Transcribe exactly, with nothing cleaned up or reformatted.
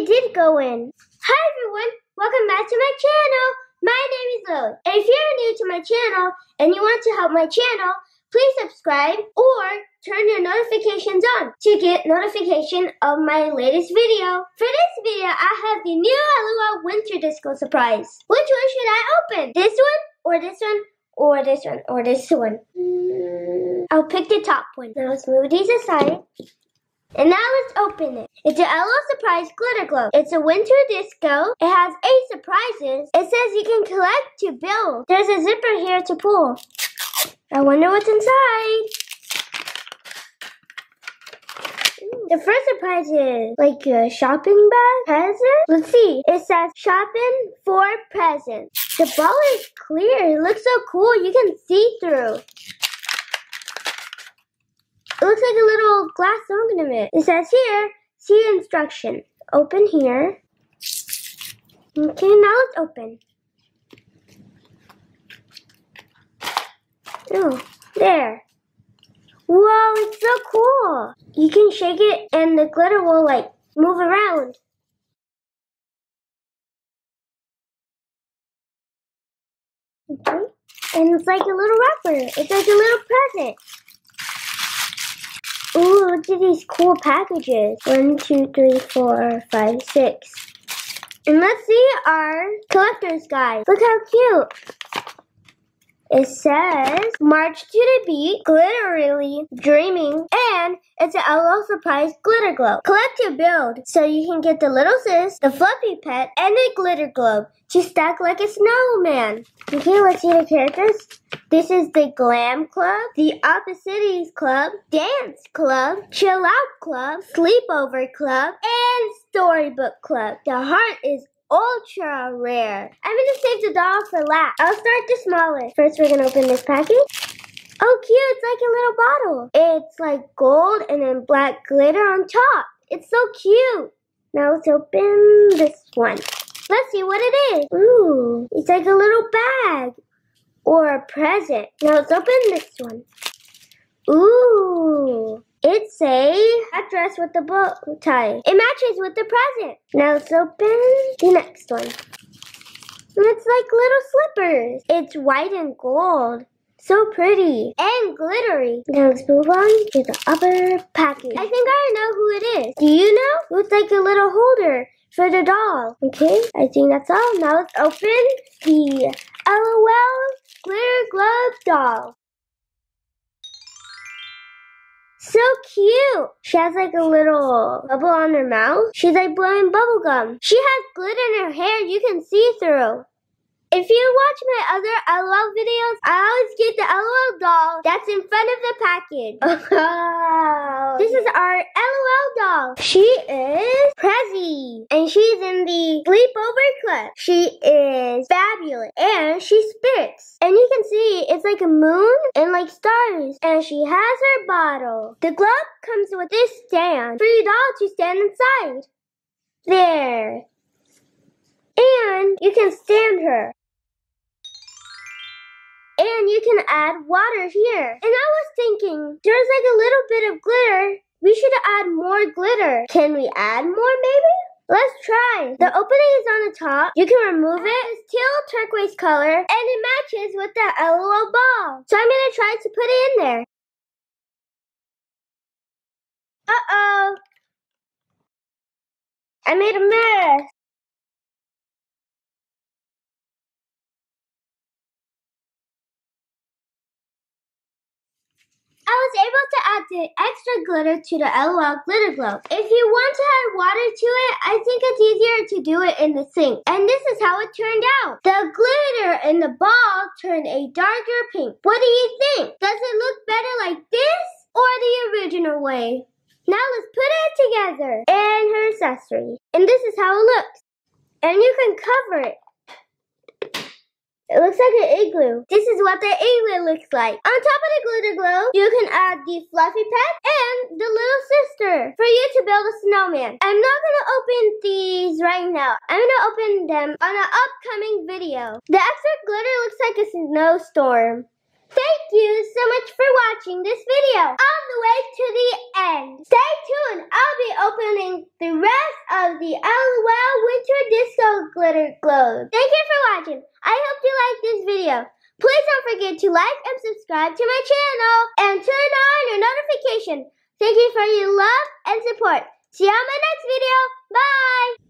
It did go in. Hi everyone, welcome back to my channel. My name is Lily, and if you're new to my channel and you want to help my channel, please subscribe or turn your notifications on to get notification of my latest video. For this video, I have the new LOL Winter Disco surprise. Which one should I open? This one, or this one, or this one, or this one? I'll pick the top one. Now let's move these aside. And now let's open it. It's a LOL Surprise Glitter Globe. It's a winter disco. It has eight surprises. It says you can collect to build. There's a zipper here to pull. I wonder what's inside. Ooh. The first surprise is like a shopping bag present. Let's see. It says shopping for presents. The ball is clear. It looks so cool. You can see through. It looks like a little glass ornament. It says here, see instruction. Open here. Okay, now let's open. Oh, there. Wow, it's so cool. You can shake it and the glitter will like move around. Okay. And it's like a little wrapper. It's like a little present. Ooh, look at these cool packages. One, two, three, four, five, six. And let's see our collector's guide. Look how cute. It says, March to the Beat, Glitterily Dreaming, and it's an LOL Surprise Glitter Globe. Collect your build, so you can get the little sis, the fluffy pet, and the glitter globe to stack like a snowman. Okay, let's see the characters. This is the Glam Club, the Opposites Club, Dance Club, Chill Out Club, Sleepover Club, and Storybook Club. The heart is ultra rare. I'm gonna save the doll for last. I'll start the smallest. First, we're gonna open this package. Oh, cute! It's like a little bottle. It's like gold and then black glitter on top. It's so cute. Now let's open this one. Let's see what it is. Ooh, it's like a little bag or a present. Now let's open this one. Ooh, it's a hat dress with a bow tie. It matches with the present. Now let's open the next one. And it's like little slippers. It's white and gold. So pretty and glittery. Now let's move on to the upper package. I think I know who it is. Do you know? It's like a little holder for the doll. Okay, I think that's all. Now let's open the LOL Glitter Globe doll. So cute! She has like a little bubble on her mouth. She's like blowing bubble gum. She has glitter in her hair you can see through. If you watch my other LOL videos, I always get the LOL doll that's in front of the package. Oh. This is our LOL doll. She is Prezzy, and she's in the Sleepover Club. She is fabulous, and she spits. And you can see it's like a moon and like stars, and she has her bottle. The glove comes with this stand for your doll to stand inside. There. And you can stand her. And you can add water here. And I was thinking, there's like a little bit of glitter. We should add more glitter. Can we add more maybe? Let's try. The opening is on the top. You can remove it. It's teal turquoise color. And it matches with that LOL ball. So I'm going to try to put it in there. Uh-oh. I made a mess. I was able to add the extra glitter to the LOL Glitter Globe. If you want to add water to it, I think it's easier to do it in the sink. And this is how it turned out. The glitter in the ball turned a darker pink. What do you think? Does it look better like this or the original way? Now let's put it together. And her accessory. And this is how it looks. And you can cover it. It looks like an igloo. This is what the igloo looks like. On top of the glitter globe, you can add the fluffy pet and the little sister for you to build a snowman. I'm not gonna open these right now. I'm gonna open them on an upcoming video. The extra glitter looks like a snowstorm. Thank you so much for watching this video all the way to the end. Stay tuned, I'll be opening the rest of the LOL Winter Disco Glitter Globe. Thank you for watching. I hope you liked this video. Please don't forget to like and subscribe to my channel and turn on your notification. Thank you for your love and support. See you on my next video. Bye!